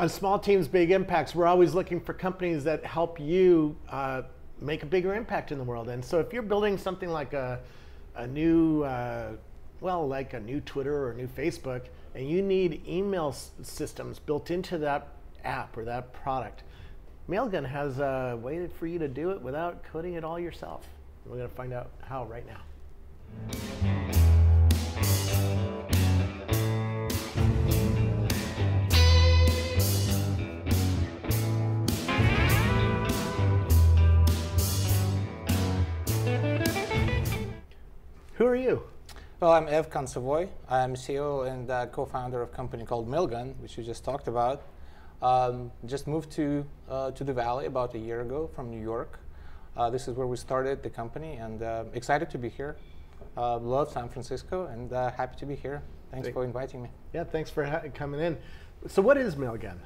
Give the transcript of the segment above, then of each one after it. On Small Teams, Big Impacts, we're always looking for companies that help you make a bigger impact in the world. And so if you're building something like a new Twitter or a new Facebook, and you need email systems built into that app or that product, Mailgun has a way for you to do it without coding it all yourself. We're going to find out how right now. Who are you? Well, I'm Ev Kontsevoy. I'm CEO and co-founder of a company called Mailgun, which you just talked about. Just moved to the Valley about a year ago from New York. This is where we started the company, and excited to be here. Love San Francisco, and happy to be here. Thanks for inviting me. Yeah, thanks for coming in. So what is Mailgun?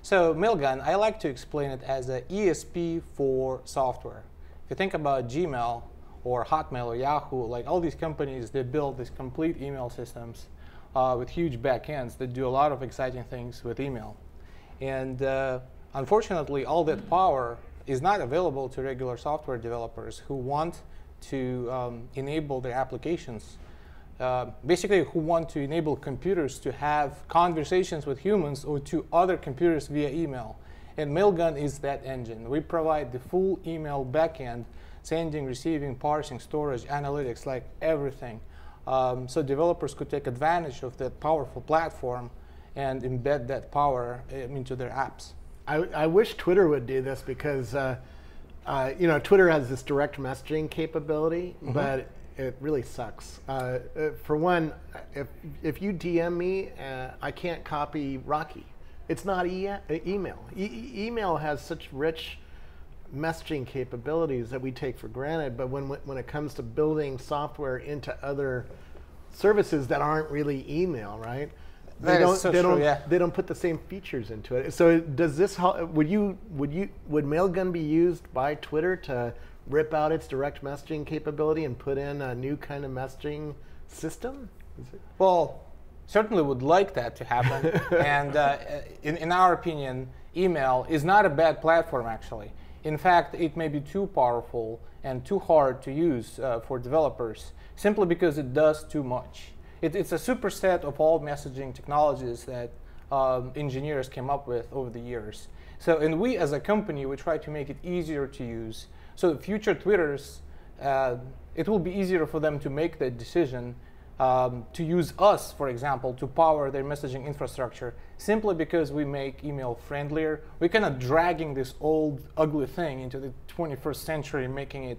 So Mailgun, I like to explain it as an ESP for software. If you think about Gmail or Hotmail or Yahoo, like all these companies, they build these complete email systems with huge backends that do a lot of exciting things with email. And unfortunately, all that power is not available to regular software developers who want to enable their applications. Basically, who want to enable computers to have conversations with humans or to other computers via email. And Mailgun is that engine. We provide the full email backend, sending, receiving, parsing, storage, analytics, like everything. So developers could take advantage of that powerful platform and embed that power into their apps. I wish Twitter would do this, because you know, Twitter has this direct messaging capability, mm-hmm. but it really sucks. For one, if you DM me, I can't copy Rocky. It's not email. Email has such rich messaging capabilities that we take for granted, but when it comes to building software into other services that aren't really email, right? They don't put the same features into it. So does this help? Would Mailgun be used by Twitter to rip out its direct messaging capability and put in a new kind of messaging system? Well, certainly would like that to happen. And in our opinion, email is not a bad platform, actually. In fact, it may be too powerful and too hard to use for developers, simply because it does too much. It's a superset of all messaging technologies that engineers came up with over the years. So, and we as a company, we try to make it easier to use. So future Twitters, it will be easier for them to make that decision to use us, for example, to power their messaging infrastructure, simply because we make email friendlier. We're kind of dragging this old, ugly thing into the 21st century, making it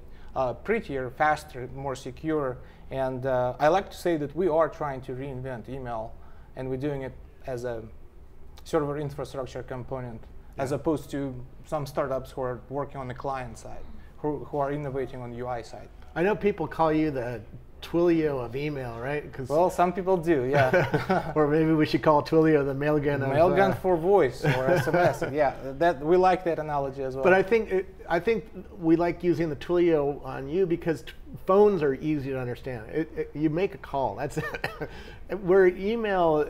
prettier, faster, more secure. And I like to say that we are trying to reinvent email, and we're doing it as a sort of an infrastructure component, yeah. as opposed to some startups who are working on the client side, who are innovating on the UI side. I know people call you the Twilio of email, right? 'Cause well, some people do, yeah. Or maybe we should call Twilio the Mailgun. Mailgun for voice or SMS. Yeah, that we like that analogy as well. But I think we like using the Twilio on you because phones are easy to understand. You make a call. That's it. Where email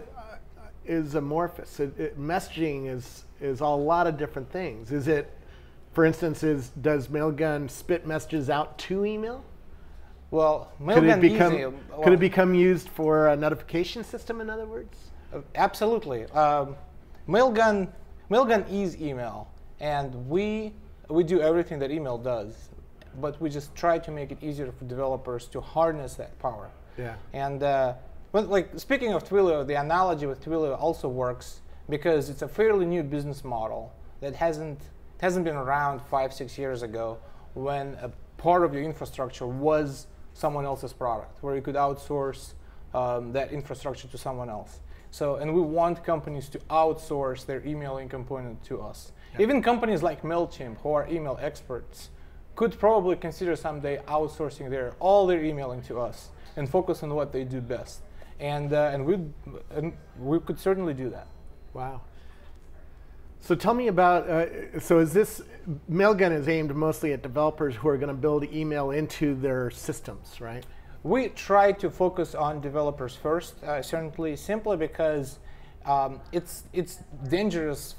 is amorphous. Messaging is a lot of different things. Is it, for instance, does Mailgun spit messages out to email? Well, could it become used for a notification system, in other words? Absolutely. Mailgun is email, and we do everything that email does, but we just try to make it easier for developers to harness that power. Yeah. And like speaking of Twilio, the analogy with Twilio also works because it's a fairly new business model that hasn't been around 5-6 years ago, when a part of your infrastructure was someone else's product, where you could outsource that infrastructure to someone else. So, and we want companies to outsource their emailing component to us. Yeah. Even companies like MailChimp, who are email experts, could probably consider someday outsourcing all their emailing to us and focus on what they do best. And we could certainly do that. Wow. So tell me about, so is this, Mailgun is aimed mostly at developers who are going to build email into their systems, right? We try to focus on developers first, certainly, simply because It's dangerous.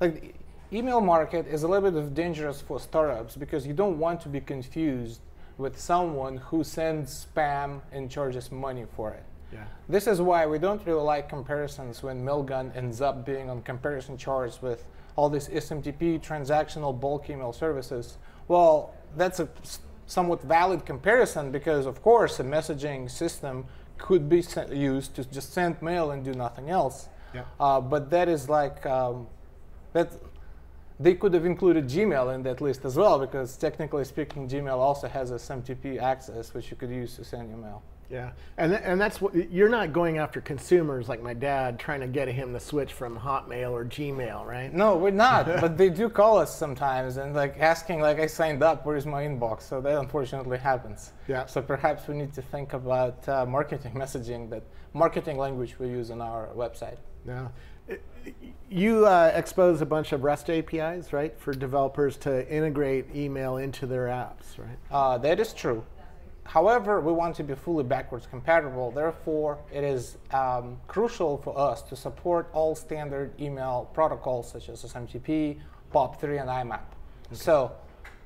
Like, email market is a little bit of dangerous for startups because you don't want to be confused with someone who sends spam and charges money for it. Yeah. This is why we don't really like comparisons when Mailgun ends up being on comparison charts with all these SMTP transactional bulk email services. Well, that's a somewhat valid comparison because, of course, a messaging system could be used to just send mail and do nothing else. Yeah. But that is like that. They could have included Gmail in that list as well, because technically speaking, Gmail also has SMTP access, which you could use to send your mail. Yeah, and that's what you're not going after consumers like my dad, trying to get him to switch from Hotmail or Gmail, right? No, we're not. But they do call us sometimes and like asking, like, I signed up, where's my inbox? So that unfortunately happens. Yeah. So perhaps we need to think about marketing messaging, that marketing language we use on our website. Yeah. You expose a bunch of REST APIs, right, for developers to integrate email into their apps, right? That is true. However, we want to be fully backwards compatible. Therefore, it is crucial for us to support all standard email protocols such as SMTP, POP3, and IMAP. Okay. So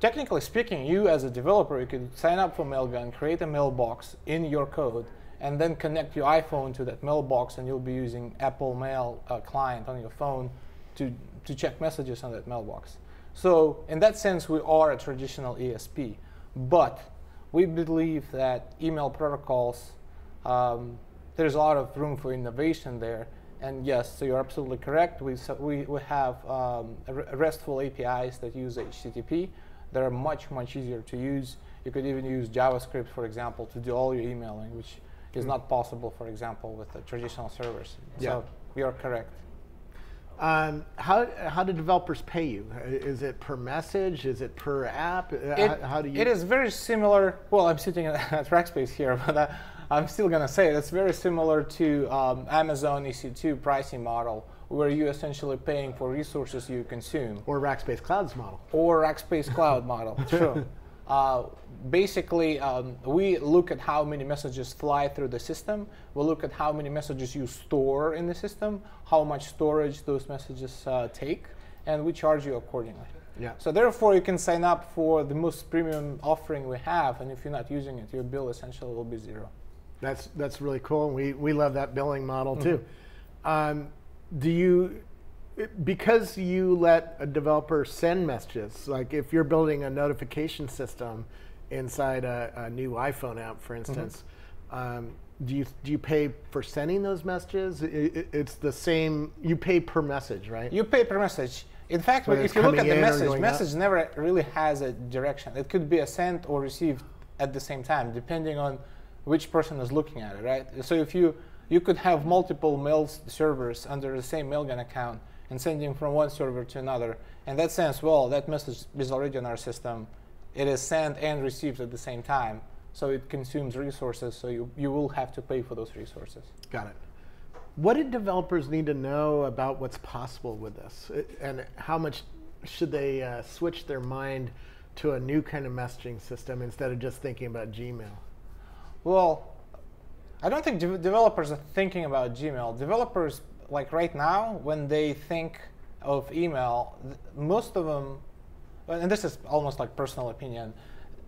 technically speaking, you as a developer, you could sign up for Mailgun, create a mailbox in your code, and then connect your iPhone to that mailbox, and you'll be using Apple Mail client on your phone to check messages on that mailbox. So in that sense, we are a traditional ESP. But we believe that email protocols, there's a lot of room for innovation there. And yes, so you're absolutely correct. We have RESTful APIs that use HTTP. They're much, much easier to use. You could even use JavaScript, for example, to do all your emailing, which is not possible, for example, with the traditional servers. Yeah. So we are correct. How do developers pay you? Is it per message? Is it per app? How do you? It is very similar. Well, I'm sitting at Rackspace here, but I'm still going to say it's very similar to Amazon EC2 pricing model, where you're essentially paying for resources you consume. Or Rackspace Cloud's model. Or Rackspace Cloud model, true. Basically, we look at how many messages fly through the system. We look at how many messages you store in the system, how much storage those messages take, and we charge you accordingly. Yeah. So therefore, you can sign up for the most premium offering we have, and if you're not using it, your bill essentially will be zero. That's really cool. We love that billing model too. Because you let a developer send messages, like if you're building a notification system inside a new iPhone app, for instance, do you pay for sending those messages? It's the same. You pay per message, right? You pay per message. In fact, if you look at the message never really has a direction. It could be a sent or received at the same time, depending on which person is looking at it, right? So if you could have multiple mail servers under the same Mailgun account and sending from one server to another. In that sense, well, that message is already in our system. It is sent and received at the same time. So it consumes resources, so you will have to pay for those resources. Got it. What do developers need to know about what's possible with this? And how much should they switch their mind to a new kind of messaging system instead of just thinking about Gmail? Well, I don't think developers are thinking about Gmail. Developers, like right now, when they think of email, most of them, and this is almost like personal opinion,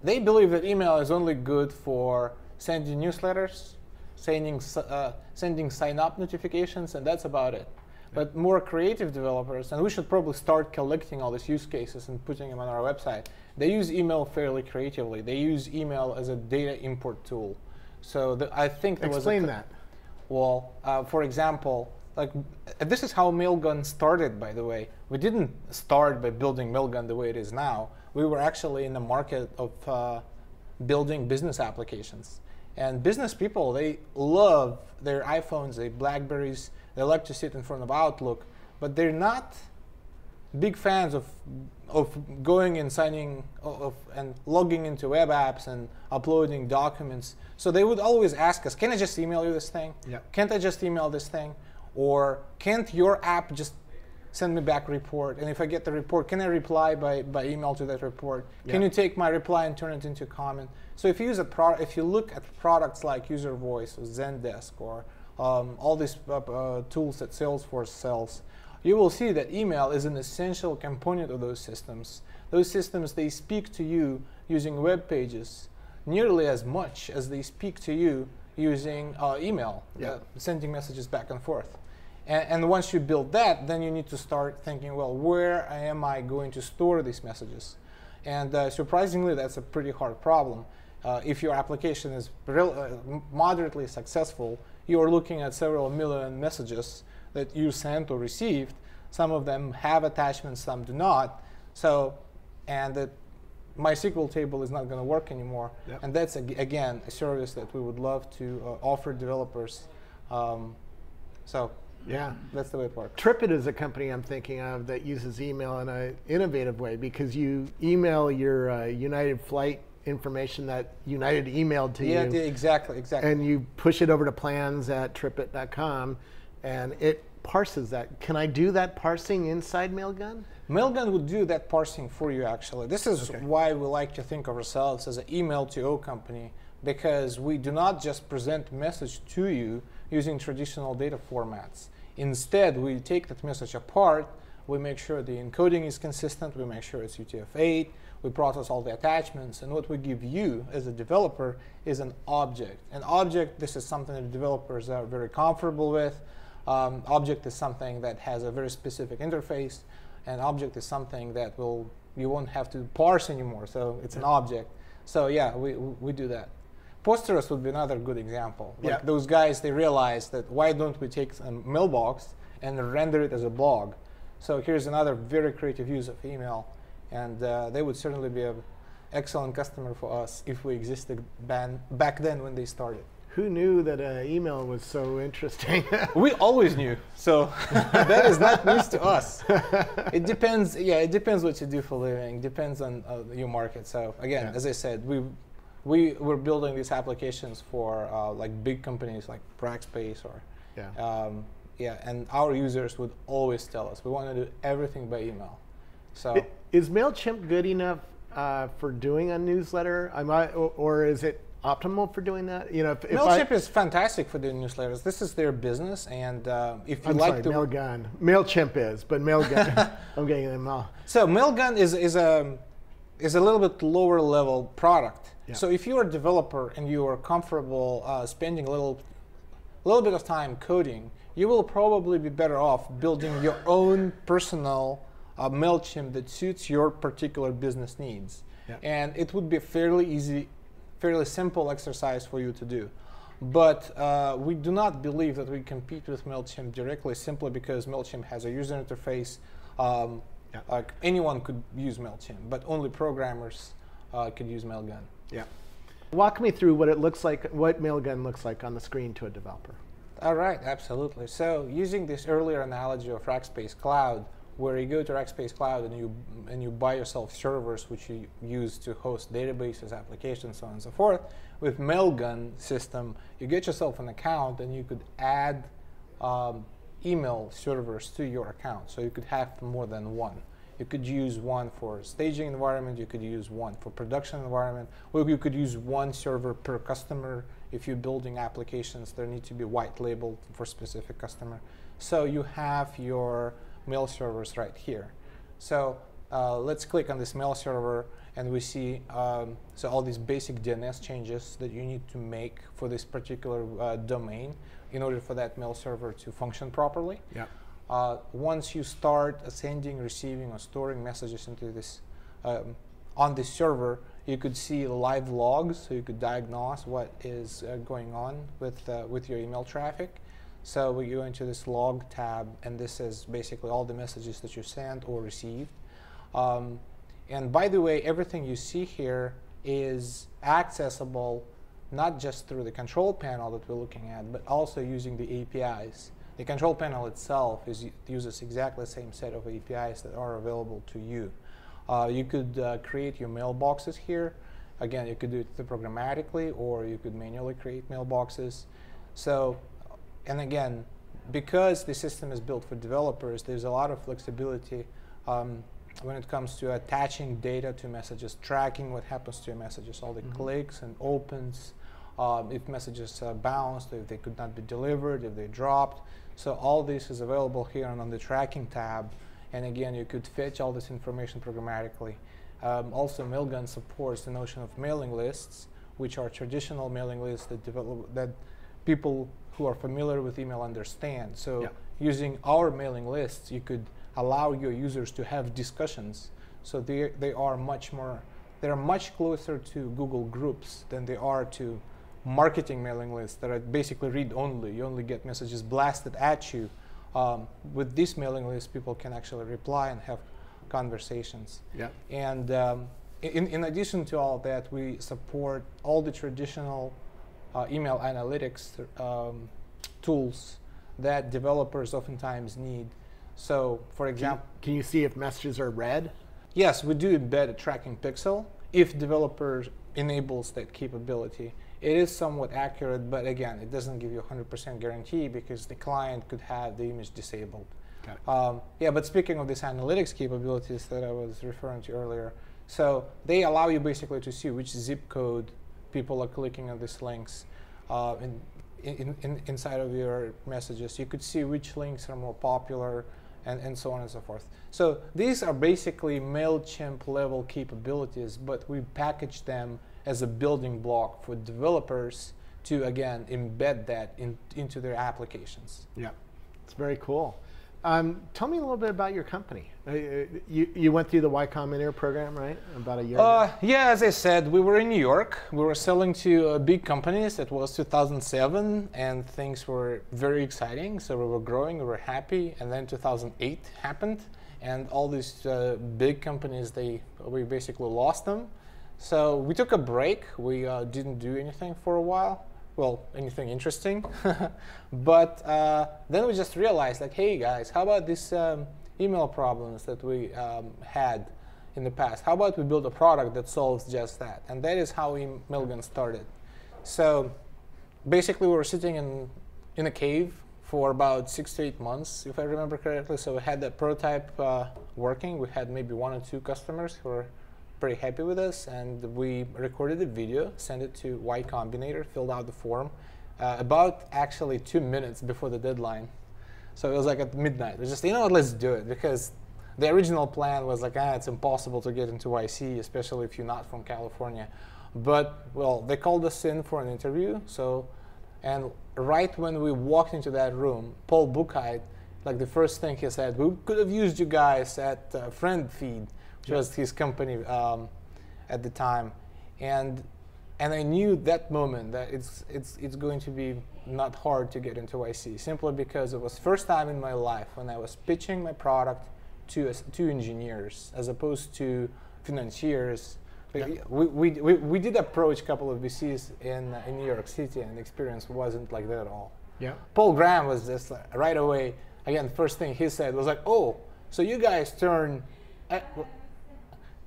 they believe that email is only good for sending newsletters, sending sign-up notifications, and that's about it. But more creative developers, and we should probably start collecting all these use cases and putting them on our website, they use email fairly creatively. They use email as a data import tool. So I think there Explain was that. Well, for example, like, this is how Mailgun started, by the way. We didn't start by building Mailgun the way it is now. We were actually in the market of building business applications. And business people, they love their iPhones, their Blackberries. They like to sit in front of Outlook. But they're not big fans of going and signing and logging into web apps and uploading documents. So they would always ask us, can I just email you this thing? Yeah. Can't I just email this thing? Or can't your app just send me back a report? And if I get the report, can I reply by email to that report? Yeah. Can you take my reply and turn it into a comment? So if you look at products like User Voice or Zendesk or all these tools that Salesforce sells, you will see that email is an essential component of those systems. Those systems, they speak to you using web pages nearly as much as they speak to you using email, sending messages back and forth. And once you build that, then you need to start thinking, well, where am I going to store these messages? And surprisingly, that's a pretty hard problem. If your application is moderately successful, you are looking at several million messages that you sent or received. Some of them have attachments, some do not. So, and the MySQL table is not going to work anymore. Yep. And that's, again, a service that we would love to offer developers. Yeah, that's the way it works. TripIt is a company I'm thinking of that uses email in an innovative way, because you email your United flight information that United emailed to you. Yeah, exactly. And you push it over to plans@tripit.com, and it parses that. Can I do that parsing inside Mailgun? Mailgun would do that parsing for you, actually. This is why we like to think of ourselves as an email-to-O company, because we do not just present message to you using traditional data formats. Instead, we take that message apart, we make sure the encoding is consistent, we make sure it's UTF-8, we process all the attachments, and what we give you as a developer is an object. An object, this is something that developers are very comfortable with. Object is something that has a very specific interface, and object is something that will, you won't have to parse anymore, so it's an object. So yeah, we do that. Posterous would be another good example. Like those guys, they realized that why don't we take a mailbox and render it as a blog? So here's another very creative use of email, and they would certainly be an excellent customer for us if we existed back then when they started. Who knew that email was so interesting? We always knew, so that is not news to us. It depends. Yeah, it depends what you do for a living. Depends on your market. So again, as I said, we were building these applications for like big companies like Rackspace or and our users would always tell us we want to do everything by email. So is MailChimp good enough for doing a newsletter? Or is it optimal for doing that? You know, if MailChimp is fantastic for doing newsletters. This is their business, and if you like to Mailgun, MailChimp is, but Mailgun, I'm getting them all. So Mailgun is a little bit lower level product. Yeah. So if you're a developer and you are comfortable spending a little bit of time coding, you will probably be better off building your own personal MailChimp that suits your particular business needs, and it would be fairly easy. Fairly simple exercise for you to do. But we do not believe that we compete with MailChimp directly, simply because MailChimp has a user interface. Like anyone could use MailChimp, but only programmers could use Mailgun. Yeah. Walk me through what it looks like, what Mailgun looks like on the screen to a developer. All right, absolutely. So using this earlier analogy of Rackspace Cloud, where you go to Rackspace Cloud and you buy yourself servers which you use to host databases, applications, so on and so forth. With Mailgun system, you get yourself an account and you could add email servers to your account. So you could have more than one. You could use one for staging environment, you could use one for production environment, or you could use one server per customer. If you're building applications, there need to be white labeled for specific customer. So you have your mail servers right here. So let's click on this mail server, and we see so all these basic DNS changes that you need to make for this particular domain in order for that mail server to function properly. Yeah. Once you start sending, receiving, or storing messages into this on this server, you could see live logs, so you could diagnose what is going on with your email traffic. So we go into this log tab, and this is basically all the messages that you sent or received. And by the way, everything you see here is accessible not just through the control panel that we're looking at, but also using the APIs. The control panel itself uses exactly the same set of APIs that are available to you. You could create your mailboxes here. Again, you could do it programmatically, or you could manually create mailboxes. So. And again, because the system is built for developers, there's a lot of flexibility when it comes to attaching data to messages, tracking what happens to your messages, all the clicks and opens, if messages bounced, if they could not be delivered, if they dropped. So all this is available here and on the tracking tab. And again, you could fetch all this information programmatically. Also, Mailgun supports the notion of mailing lists, which are traditional mailing lists that people who are familiar with email understand. So using our mailing lists, you could allow your users to have discussions. So they're much closer to Google Groups than they are to marketing mailing lists that are basically read-only. You only get messages blasted at you. With these mailing lists, people can actually reply and have conversations. Yeah. And in addition to all that, we support all the traditional email analytics tools that developers oftentimes need. So, for example, can you see if messages are read? Yes, we do embed a tracking pixel if developers enables that capability. It is somewhat accurate, but again, it doesn't give you a 100% guarantee because the client could have the image disabled. Got it. Yeah, but speaking of these analytics capabilities that I was referring to earlier, so they allow you basically to see which zip code people are clicking on these links inside of your messages. You could see which links are more popular, and so on and so forth. So these are basically MailChimp level capabilities, but we package them as a building block for developers to, again, embed that into their applications. Yeah, it's very cool. Tell me a little bit about your company. You went through the Y Combinator program, right? About a year ago. Yeah, as I said, we were in New York. We were selling to big companies. It was 2007, and things were very exciting. So we were growing, we were happy, and then 2008 happened, and all these big companies, we basically lost them. So we took a break. We didn't do anything for a while. Well, anything interesting. But then we just realized, like, hey guys, how about these email problems that we had in the past? How about we build a product that solves just that? And that is how Mailgun started. So basically we were sitting in a cave for about 6 to 8 months, if I remember correctly. So we had that prototype working. We had maybe 1 or 2 customers who were pretty happy with us, and we recorded a video, sent it to Y Combinator, filled out the form about actually 2 minutes before the deadline. So it was like at midnight. We just, you know what, let's do it, because the original plan was like, it's impossible to get into YC, especially if you're not from California. But, well, they called us in for an interview, so, and right when we walked into that room, Paul Buchheit, like the first thing he said, we could have used you guys at FriendFeed, just his company at the time, and I knew that moment that it's going to be not hard to get into YC, simply because it was first time in my life when I was pitching my product to engineers as opposed to financiers. Yeah. We did approach a couple of VCs in New York City, and the experience wasn't like that at all. Yeah. Paul Graham was just like, right away. Again, first thing he said was like, "Oh, so you guys turn."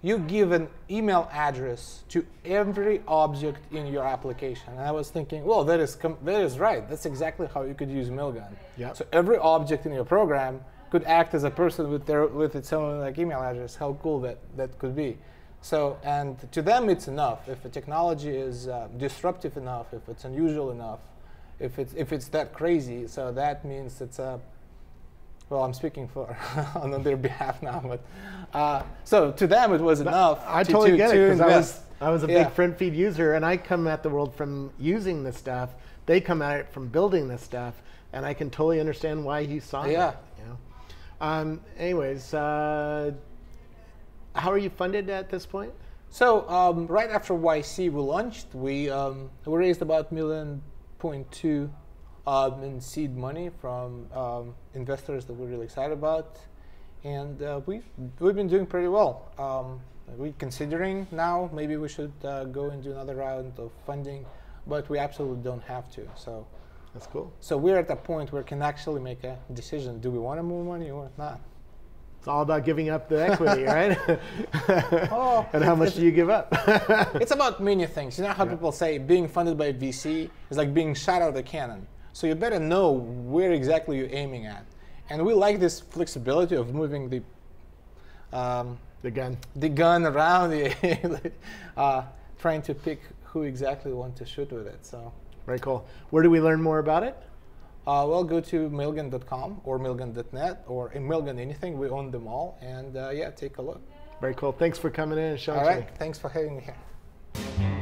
You give an email address to every object in your application. And I was thinking, well, that is right. That's exactly how you could use Mailgun. Yep. So every object in your program could act as a person with its own like email address. How cool that could be. So, and to them, it's enough. If the technology is disruptive enough, if it's unusual enough, if it's that crazy, so that means it's a well, I'm speaking for on their behalf now, but so to them it was enough. I totally get it, because I was a big FriendFeed user, and I come at the world from using this stuff. They come at it from building this stuff, and I can totally understand why he saw it. You know? Anyways, how are you funded at this point? So right after YC we launched, we raised about $1.2 million. And seed money from investors that we're really excited about, and we've been doing pretty well. We're considering now maybe we should go and do another round of funding, but we absolutely don't have to. So that's cool. So we're at the point where we can actually make a decision: do we want to move money or not? It's all about giving up the equity, right? Oh, and how much do you give up? It's about many things. You know how people say being funded by VC is like being shot out of a cannon. So you better know where exactly you're aiming at. And we like this flexibility of moving the gun around, trying to pick who exactly we want to shoot with it. So very cool. Where do we learn more about it? Well, go to mailgun.com or mailgun.net or Mailgun anything. We own them all. And yeah, take a look. Very cool. Thanks for coming in and showing us. All right. Thanks for having me here.